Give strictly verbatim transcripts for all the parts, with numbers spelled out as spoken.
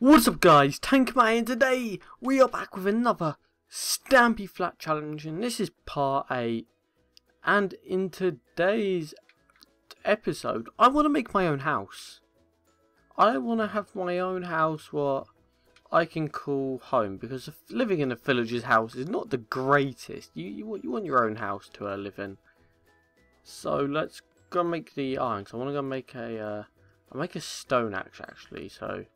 What's up guys, TankMatt, and today we are back with another Stampy Flat Challenge, and this is part eight. And in today's episode, I want to make my own house. I want to have my own house, what I can call home, because living in a villager's house is not the greatest. You, you, you want your own house to uh, live in. So let's go make the iron. So I want to go make a, uh, I'll make a stone axe actually, so...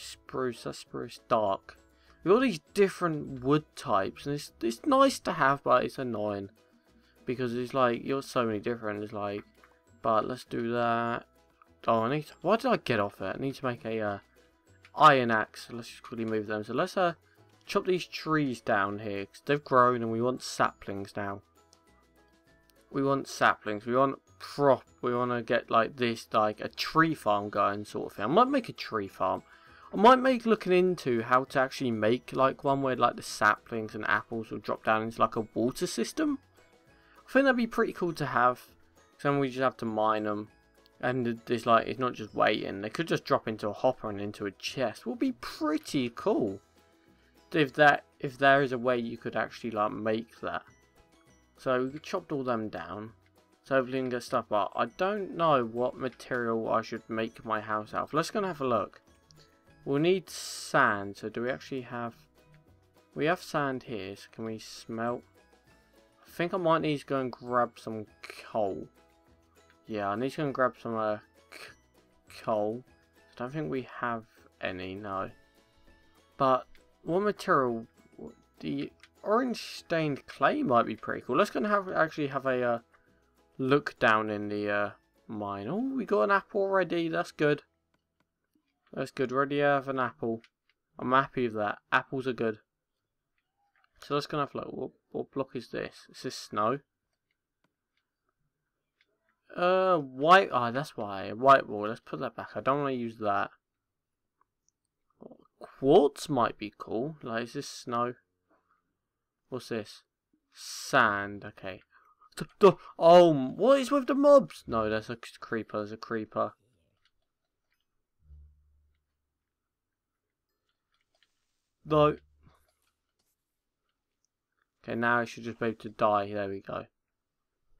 Spruce, that's spruce, dark. We've got all these different wood types, and it's it's nice to have, but it's annoying because it's like you're so many different. It's like, but let's do that. Oh, I need. To, why did I get off it? I need to make a uh, iron axe. So let's just quickly move them. So let's uh chop these trees down here because they've grown, and we want saplings now. We want saplings. We want prop. We want to get like this, like a tree farm going sort of thing. I might make a tree farm. I might make looking into how to actually make like one where like the saplings and apples will drop down into like a water system. I think that'd be pretty cool to have. Then we just have to mine them, and it's like it's not just waiting. They could just drop into a hopper and into a chest. Would be pretty cool if that if there is a way you could actually like make that. So we chopped all them down. So hopefully we can get stuff up. I don't know what material I should make my house out of. Let's go and have a look. We'll need sand, so do we actually have... We have sand here, so can we smelt? I think I might need to go and grab some coal. Yeah, I need to go and grab some uh, coal. I don't think we have any, no. But what material? The orange stained clay might be pretty cool. Let's go and have, actually have a uh, look down in the uh, mine. Oh, we got an apple already, that's good. That's good. Ready to have an apple. I'm happy with that. Apples are good. So let's go and have a look. What, what block is this? Is this snow? Uh, white. Ah, oh, that's why. White wall. Let's put that back. I don't want to use that. Quartz might be cool. Like, is this snow? What's this? Sand. Okay. Oh, what is with the mobs? No, that's a creeper. There's a creeper. No. Okay, now I should just be able to die. There we go.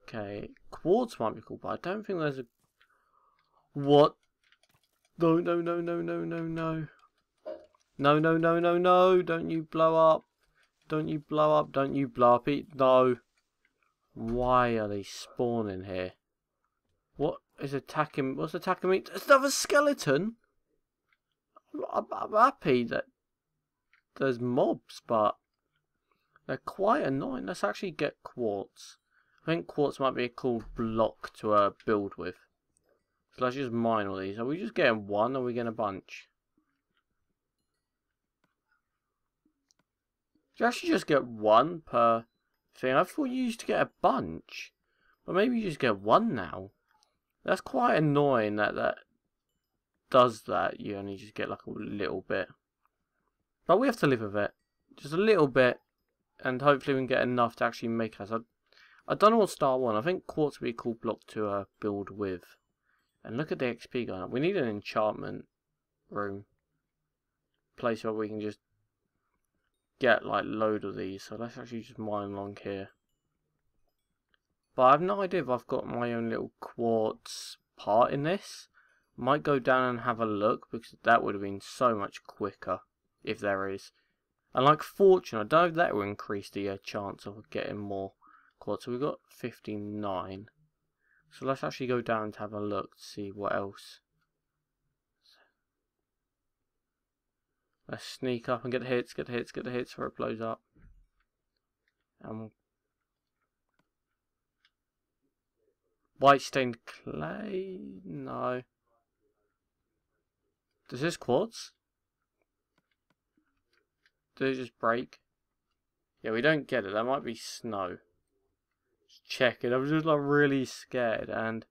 Okay, quartz might be cool, but I don't think there's a... What? No, no, no, no, no, no, no. No, no, no, no, no. Don't you blow up. Don't you blow up. Don't you blow up. It... No. Why are they spawning here? What is attacking... What's attacking me? It's another skeleton? I'm, I'm happy that... There's mobs, but they're quite annoying. Let's actually get quartz. I think quartz might be a cool block to uh, build with. So let's just mine all these. Are we just getting one, or are we getting a bunch? Do you actually just get one per thing? I thought you used to get a bunch. But maybe you just get one now. That's quite annoying that that does that. You only just get like a little bit. But we have to live with it. Just a little bit. And hopefully we can get enough to actually make us. I, I don't know what star one. I think quartz would be a cool block to uh, build with. And look at the X P going up. We need an enchantment room. Place where we can just get like load of these. So let's actually just mine along here. But I have no idea if I've got my own little quartz part in this. Might go down and have a look. Because that would have been so much quicker. If there is. And like fortune, I don't know if that will increase the uh, chance of getting more quartz. So we've got fifty-nine. So let's actually go down and have a look to see what else. Let's sneak up and get the hits, get the hits, get the hits before it blows up. Um, white stained clay? No. Does this quartz? Did it just break? Yeah, we don't get it. That might be snow. Just check it. I was just like really scared, and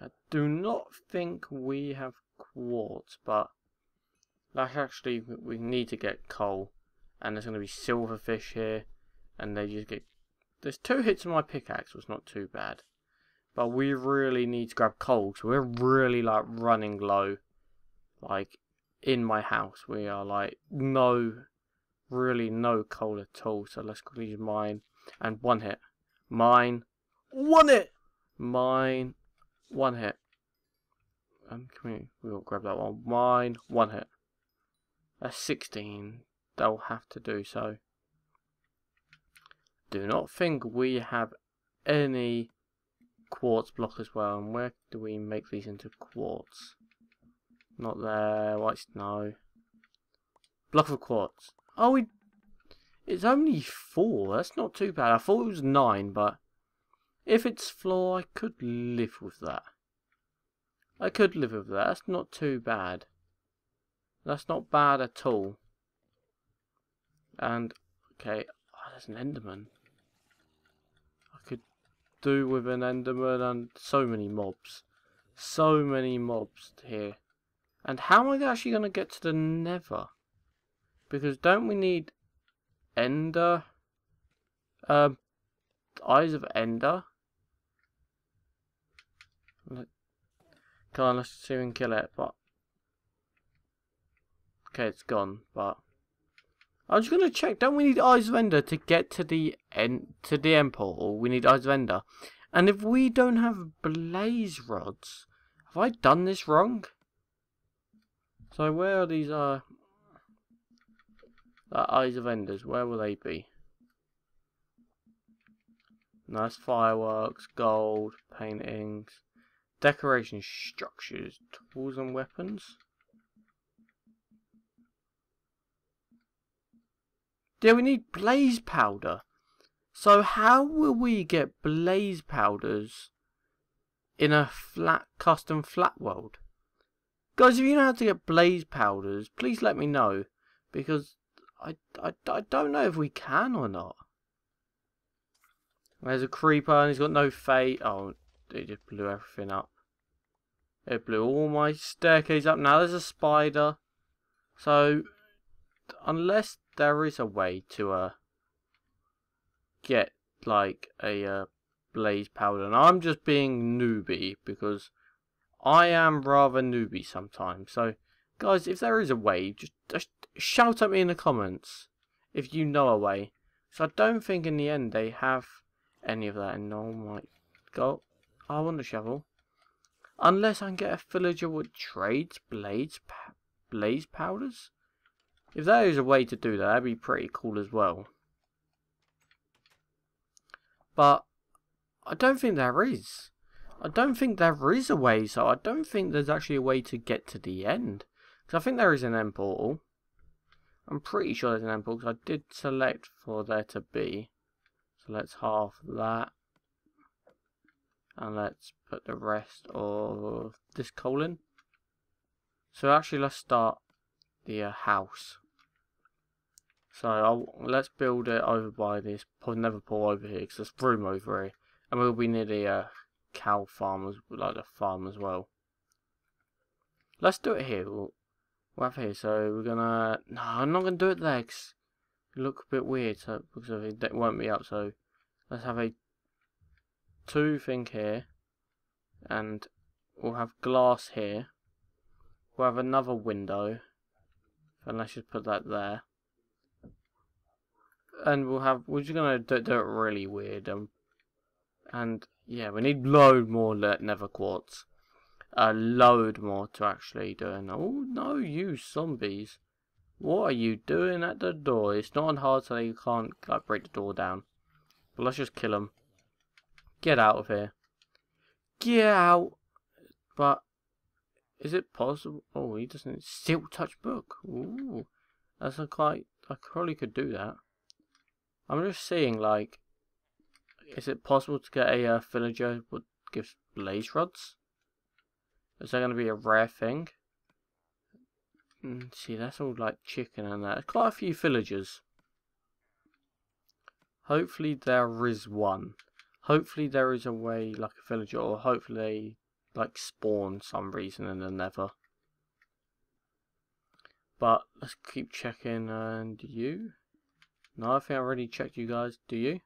I do not think we have quartz, but like actually we need to get coal, and there's going to be silverfish here, and they just get... There's two hits on my pickaxe, was not too bad, but we really need to grab coal, so we're really like running low, like in my house. We are like no, really no coal at all. So let's quickly use mine and one hit. Mine, one hit. Mine, one hit. Um, can we? We'll grab that one. Mine, one hit. That's sixteen. They'll have to do so. Do not think we have any quartz block as well. And where do we make these into quartz? Not there. White snow. Block of quartz. Oh, we. It's only four. That's not too bad. I thought it was nine, but if it's four, I could live with that. I could live with that. That's not too bad. That's not bad at all. And okay, oh, there's an Enderman. I could do with an Enderman and so many mobs, so many mobs here. And how am I actually going to get to the Nether? Because don't we need Ender? Um, eyes of Ender. Come on, let's see if we can kill it. But okay, it's gone. But I was just gonna check. Don't we need Eyes of Ender to get to the end to the end portal? We need Eyes of Ender, and if we don't have blaze rods, have I done this wrong? So where are these uh, uh Eyes of Enders? Where will they be? Nice fireworks, gold, paintings, decoration, structures, tools and weapons. Yeah, we need blaze powder. So how will we get blaze powders in a flat custom flat world? Guys, if you know how to get blaze powders, please let me know. Because I, I, I don't know if we can or not. There's a creeper and he's got no fate. Oh, it just blew everything up. It blew all my staircase up. Now there's a spider. So, unless there is a way to uh get like a uh, blaze powder, and I'm just being newbie because I am rather newbie sometimes. So guys, if there is a way, just, just shout at me in the comments if you know a way. So I don't think in the end they have any of that. And oh my god, I want a shovel. Unless I can get a villager with trades blades blaze powders. If there is a way to do that, that'd be pretty cool as well. But I don't think there is. I don't think there is a way, so I don't think there's actually a way to get to the end. Because I think there is an end portal. I'm pretty sure there's an end portal, because I did select for there to be. So let's half that. And let's put the rest of this coal in. So actually let's start the uh, house. So I'll, let's build it over by this nether portal over here, because there's room over here, and we'll be near the uh, cow farmers, like the farm as well. Let's do it here. We'll, we're up here, so we're gonna. No, I'm not gonna do it there. Cause it look a bit weird, so because it won't be up. So let's have a two thing here, and we'll have glass here. We'll have another window, and let's just put that there. And we'll have, we're just going to do, do it really weird. Um, and yeah, we need load more nether quartz. A uh, load more to actually do. And, oh no, you zombies. What are you doing at the door? It's not on hard, so you can't like, break the door down. But let's just kill them. Get out of here. Get out. But is it possible? Oh, he doesn't. Silk touch book. Ooh, that's a quite. I probably could do that. I'm just seeing like, is it possible to get a uh, villager what gives blaze rods? Is that going to be a rare thing? Mm, see, that's all like chicken and that. Quite a few villagers. Hopefully there is one. Hopefully there is a way like a villager, or hopefully. Like spawn some reason and then never. But let's keep checking. And you? No, I think I already checked you guys. Do you?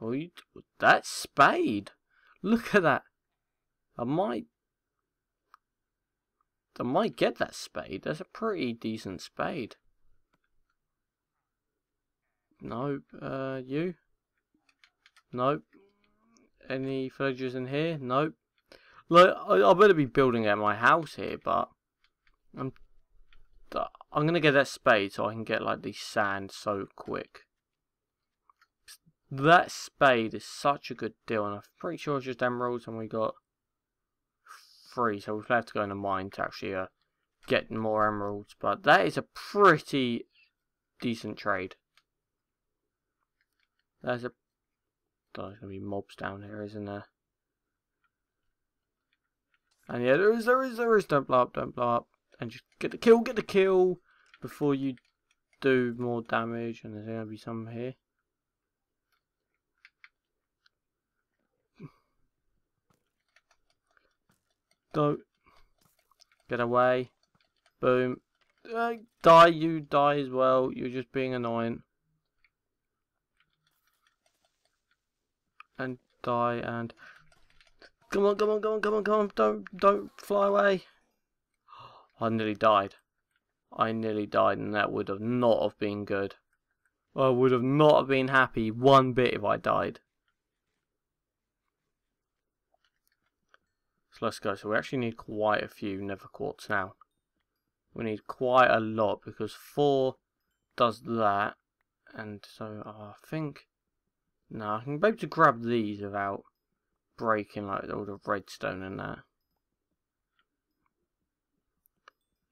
Oh, you that spade! Look at that. I might I might get that spade. That's a pretty decent spade. No, uh, you? Nope. Any villagers in here? Nope. Look, I, I better be building out my house here, but I'm I'm going to get that spade so I can get like the sand so quick. That spade is such a good deal, and I'm pretty sure it's just emeralds, and we got three, so we'll have to go in the mine to actually uh, get more emeralds, but that is a pretty decent trade. There's a... Oh, there's going to be mobs down here, isn't there? And yeah, there is, there is, there is, don't blow up, don't blow up, and just get the kill, get the kill, before you do more damage, and there's going to be some here. Don't get away. Boom. Uh, die, you die as well. You're just being annoying. And die and come on, come on, come on, come on, come on. Don't don't fly away. I nearly died. I nearly died, and that would have not have been good. I would have not have been happy one bit if I died. So let's go. So we actually need quite a few nether quartz now. We need quite a lot because four does that, and so I think no, I can be able to grab these without breaking like all the redstone and that.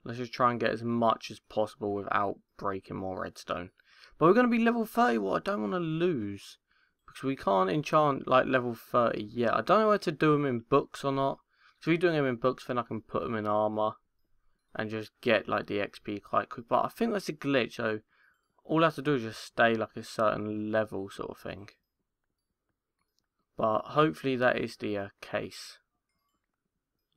Let's just try and get as much as possible without breaking more redstone. But we're going to be level thirty. What I don't want to lose because we can't enchant like level thirty yet. I don't know whether to do them in books or not. So if you're doing them in books, then I can put them in armor and just get like the X P quite quick. But I think that's a glitch, so all I have to do is just stay like a certain level sort of thing. But hopefully that is the uh, case.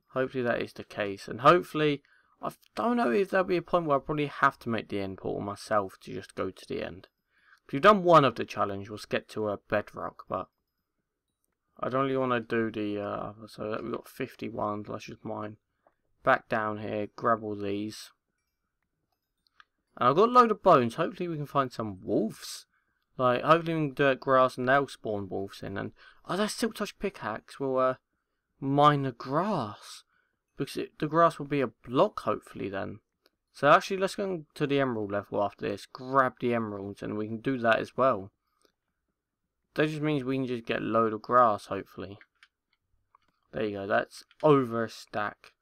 Hopefully that is the case, and hopefully I don't know if there'll be a point where I probably have to make the end portal myself to just go to the end. If you've done one of the challenge, we'll get to a uh, bedrock, but I don't really want to do the uh, so we've got fifty-one, let's just mine back down here, grab all these, and I've got a load of bones. Hopefully we can find some wolves, like hopefully we can do it grass and they'll spawn wolves in. And oh, that silk touch pickaxe will uh, mine the grass because it, the grass will be a block hopefully then. So actually let's go to the emerald level after this, grab the emeralds, and we can do that as well. That just means we can just get a load of grass, hopefully. There you go, that's over a stack.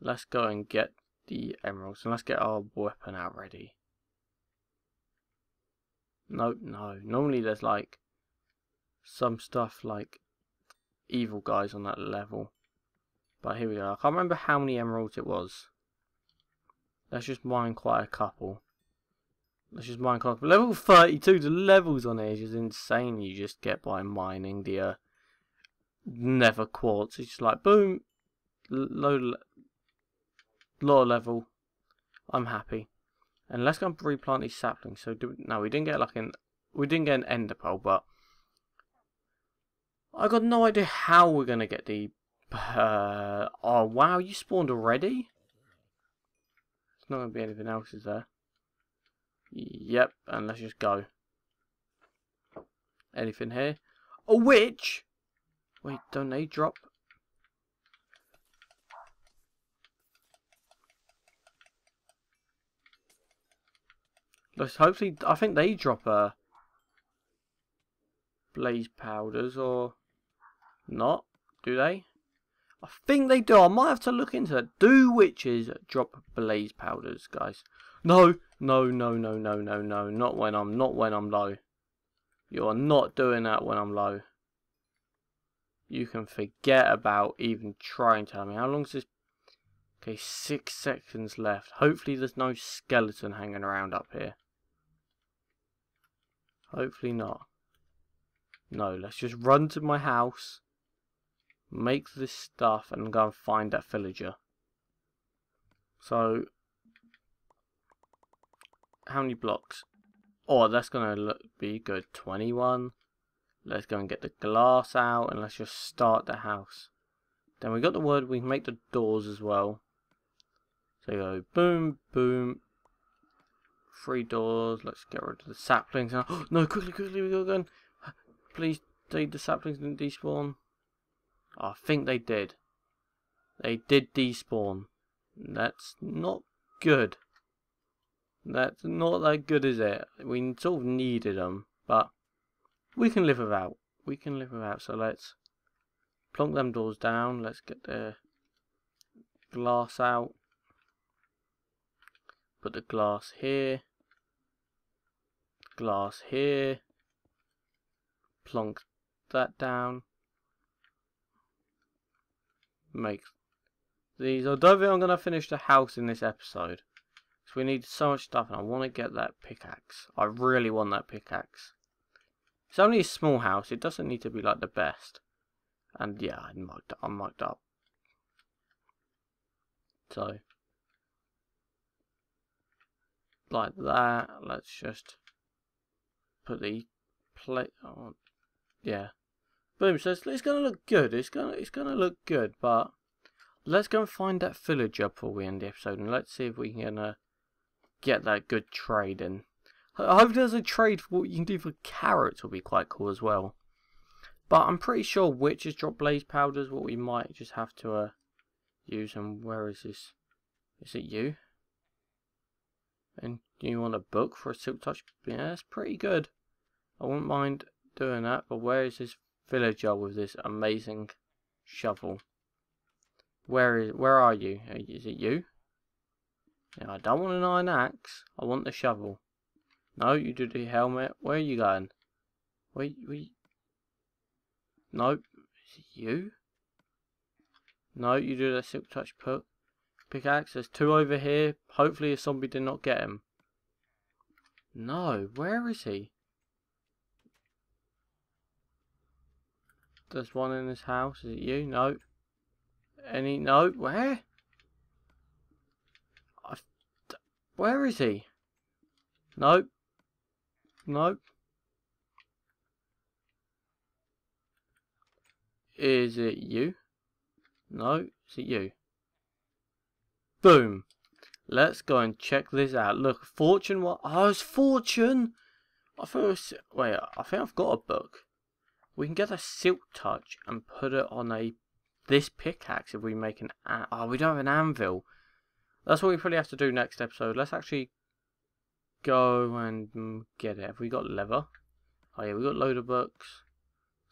Let's go and get the emeralds, and let's get our weapon out ready. Nope, no. Normally there's like some stuff like evil guys on that level. But here we go. I can't remember how many emeralds it was. Let's just mine quite a couple. Let's just mine quite a couple. Level thirty-two, the levels on here is just insane. You just get by mining the uh, nether quartz. It's just like boom, low, low level. I'm happy. And let's go and replant these saplings. So do, no, we didn't get like an we didn't get an ender pearl, but I got no idea how we're gonna get the. Uh, oh wow, you spawned already? There's not going to be anything else, is there? Yep, and let's just go. Anything here? A witch! Wait, don't they drop? Let's hopefully, I think they drop uh, blaze powders or not, do they? I think they do. I might have to look into that. Do witches drop blaze powders, guys? No, no, no, no, no, no, no. Not when I'm, not when I'm low. You are not doing that when I'm low. You can forget about even trying to tell me. How long is this? Okay, six seconds left. Hopefully there's no skeleton hanging around up here. Hopefully not. No, let's just run to my house. Make this stuff and go and find that villager. So, how many blocks? Oh, that's going to look, be good. twenty-one. Let's go and get the glass out and let's just start the house. Then we got the wood, we can make the doors as well. So go boom, boom. Three doors, let's get rid of the saplings. Oh, no, quickly, quickly, we got a gun. Please, did the saplings didn't despawn? Oh, I think they did. They did despawn. That's not good. That's not that good, is it? We sort of needed them, but we can live without. We can live without, so let's plonk them doors down. Let's get the glass out. Put the glass here. Glass here. Plonk that down. Make these. I don't think I'm going to finish the house in this episode. Because we need so much stuff and I want to get that pickaxe. I really want that pickaxe. It's only a small house. It doesn't need to be like the best. And yeah, I mucked up. I mucked up. So. Like that. Let's just put the plate on. Yeah. Boom. So it's, it's gonna look good. It's gonna it's gonna look good. But let's go and find that villager before we end the episode, and let's see if we can uh, get that good trade in. I hope there's a trade for what you can do for carrots. Will be quite cool as well. But I'm pretty sure witches drop blaze powders. What we might just have to uh, use. And where is this? Is it you? And you want a book for a silk touch? Yeah, that's pretty good. I wouldn't mind doing that, but where is this villager with this amazing shovel? Where is? Where are you? Is it you? Yeah, I don't want an iron axe. I want the shovel. No, you do the helmet. Where are you going? Wait, we. No, is it you? No, you do the silk touch put. Pickaxe, there's two over here. Hopefully a zombie did not get him. No, where is he? There's one in this house. Is it you? No. Any? No. Where? I, where is he? Nope. Nope. Is it you? No. Is it you? Boom. Let's go and check this out. Look, fortune. What? Oh, it's fortune. I thought it was, wait, I think I've got a book. We can get a silk touch and put it on a this pickaxe if we make an. Oh, we don't have an anvil. That's what we probably have to do next episode. Let's actually go and get it. Have we got leather? Oh yeah, we got a load of books.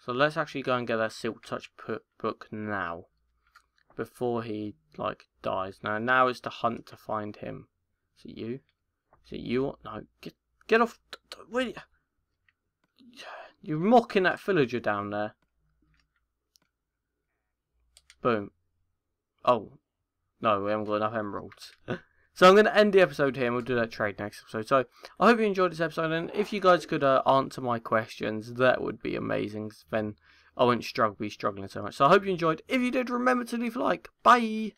So let's actually go and get that silk touch put book now. Before he like dies. Now now it's the hunt to find him. Is it you? Is it you? No, get get off. Wait. You're mocking that villager down there. Boom. Oh no, we haven't got enough emeralds. So I'm going to end the episode here and we'll do that trade next episode. So I hope you enjoyed this episode, and if you guys could uh, answer my questions, that would be amazing. Then I wouldn't struggle, be struggling so much. So I hope you enjoyed. If you did, remember to leave a like. Bye!